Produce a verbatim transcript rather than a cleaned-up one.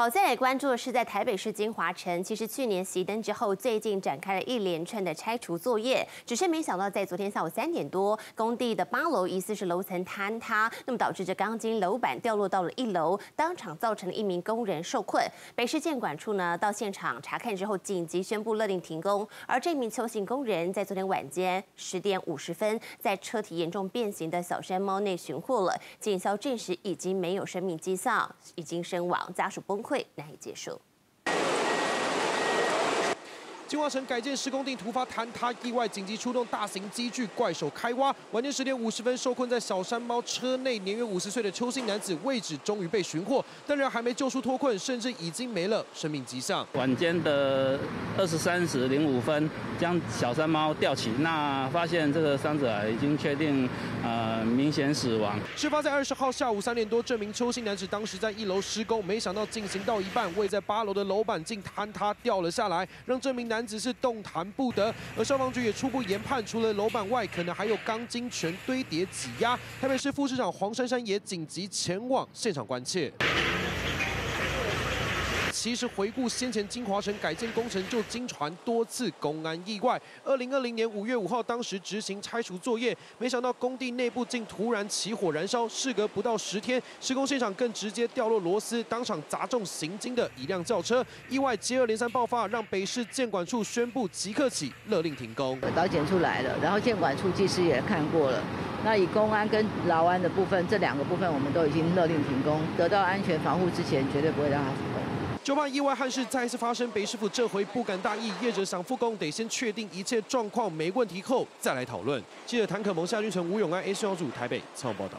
好，再来关注的是，在台北市金华城，其实去年熄灯之后，最近展开了一连串的拆除作业，只是没想到在昨天下午三点多，工地的八楼疑似是楼层坍塌，那么导致这钢筋楼板掉落到了一楼，当场造成了一名工人受困。北市建管处呢到现场查看之后，紧急宣布勒令停工。而这名邱姓工人在昨天晚间十点五十分，在车体严重变形的小山猫内寻获了，警消证实已经没有生命迹象，已经身亡，家属崩溃。 崩溃难以接受。金华城改建施工地突发坍塌意外，紧急出动大型机具、怪手开挖。晚间十点五十分，受困在小山猫车内年约五十岁的邱姓男子位置终于被寻获，但人还没救出脱困，甚至已经没了生命迹象。晚间的二十三时零五分，将小山猫吊起，那发现这个伤者已经确定呃明显死亡。事发在二十号下午三点多，这名邱姓男子当时在一楼施工，没想到进行到一半，位在八楼的楼板竟坍塌掉了下来，让这名男。 男子是动弹不得，而消防局也初步研判，除了楼板外，可能还有钢筋全堆叠挤压。台北市副市长黄珊珊也紧急前往现场关切。 其实回顾先前金华城改建工程，就经传多次公安意外。二零二零年五月五号，当时执行拆除作业，没想到工地内部竟突然起火燃烧。事隔不到十天，施工现场更直接掉落螺丝，当场砸中行经的一辆轿车。意外接二连三爆发，让北市建管处宣布即刻起勒令停工。导检出来了，然后建管处技师也看过了。那以公安跟劳安的部分，这两个部分我们都已经勒令停工。得到安全防护之前，绝对不会让它复工。 就怕意外憾事再次发生，北市府这回不敢大意，业者想复工得先确定一切状况没问题后再来讨论。记者谭可萌、夏君成、吴永安 ，A 四组台北采访报道。